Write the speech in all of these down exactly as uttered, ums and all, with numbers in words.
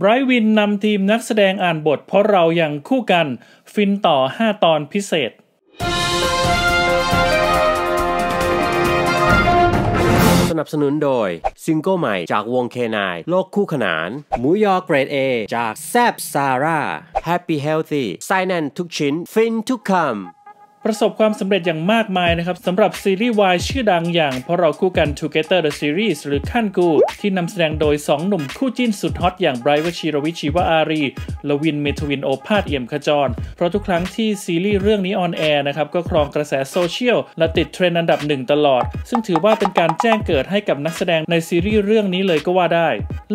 ไบรท์วินนำทีมนักแสดงอ่านบทเพราะเรายังคู่กันฟินต่อห้าตอนพิเศษสนับสนุนโดยซิงเกิลใหม่จากวงเคนายโลกคู่ขนานหมูยอเกรด เอ จาก Zaap Sara Happy Healthy ไส้แน่นทุกชิ้นฟินทุกคำประสบความสำเร็จอย่างมากมายนะครับสำหรับซีรีส์วายชื่อดังอย่างเพราะเราคู่กัน ทูเกเธอร์ The Series หรือคันกูที่นำแสดงโดยสองหนุ่มคู่จิ้นสุดฮอตอย่างไบรท์วชิรวิชชีวอารีและวินเมทวินโอภาสเอี่ยมขจรเพราะทุกครั้งที่ซีรีส์เรื่องนี้ออนแอร์นะครับก็ครองกระแสโซเชียลและติดเทรนด์อันดับหนึ่งตลอดซึ่งถือว่าเป็นการแจ้งเกิดให้กับนักแสดงในซีรีส์เรื่องนี้เลยก็ว่าได้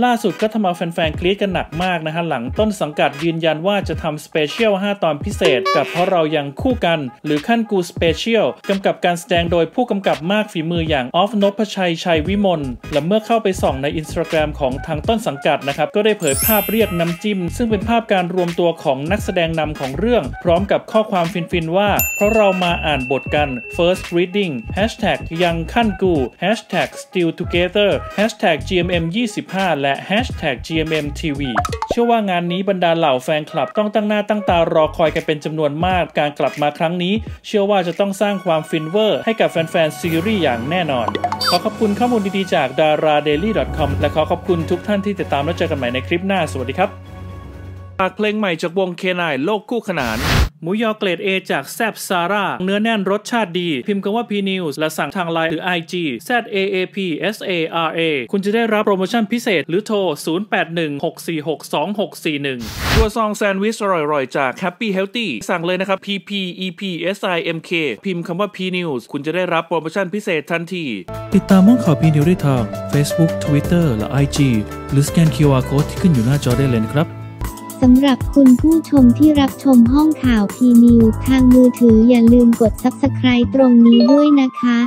ล่าสุดก็ทำเอาแฟนๆกรี๊ดกันหนักมากนะฮะหลังต้นสังกัดยืนยันว่าจะทำสเปเชียลห้าตอนพิเศษกับเพราะเรายังคู่กันหรือคันกูสเปเชียลกำกับการแสดงโดยผู้กำกับมากฝีมืออย่างออฟนพชัยชัยวิมลและเมื่อเข้าไปส่องใน อินสตาแกรม ของทางต้นสังกัดนะครับก็ได้เผยภาพเรียกน้ำจิ้มซึ่งเป็นภาพการรวมตัวของนักแสดงนำของเรื่องพร้อมกับข้อความฟินๆว่าเพราะเรามาอ่านบทกัน first reading แฮชแท็ก ยัง Kunguแฮชแท็ก still togetherแฮชแท็ก จีเอ็มเอ็ม ยี่สิบห้า และ แฮชแท็ก จีเอ็มเอ็มทีวี เชื่อว่างานนี้บรรดาเหล่าแฟนคลับต้องตั้งหน้าตั้งตารอคอยกันเป็นจำนวนมากการกลับมาครั้งนี้เชื่อว่าจะต้องสร้างความฟินเวอร์ให้กับแฟนๆซีรีส์อย่างแน่นอนขอขอบคุณข้อมูลดีๆจาก ดาราเดลี่ ดอท คอม และขอขอบคุณทุกท่านที่ติดตามและเจอกันใหม่ในคลิปหน้าสวัสดีครับจากเพลงใหม่จากวงเคนายโลกคู่ขนานหมูยอเกรด เอ จาก Zaap Sara เนื้อแน่นรสชาติดีพิมพ์คำว่า พีนิวส์ และสั่งทางไลน์หรือ ไอจี แซด เอ เอ พี เอส เอ อาร์ เอ คุณจะได้รับโปรโมชั่นพิเศษหรือโทร ศูนย์ แปด หนึ่ง หก สี่ หก สอง หก สี่ หนึ่ง ตัวซองแซนด์วิชอร่อยๆจาก Happy Healthy สั่งเลยนะครับ พี พี อี พี เอส ไอ เอ็ม เค พิมพ์คำว่า พีนิวส์ คุณจะได้รับโปรโมชั่นพิเศษทันทีติดตามห้องข่าว พีนิวส์ ได้ทาง เฟซบุ๊ก ทวิตเตอร์ และ ไอจี หรือสแกน คิวอาร์โค้ด ที่ขึ้นอยู่หน้าจอได้เลยครับสำหรับคุณผู้ชมที่รับชมห้องข่าว พีนิวส์ ทางมือถืออย่าลืมกด ซับสไครบ์ ตรงนี้ด้วยนะคะ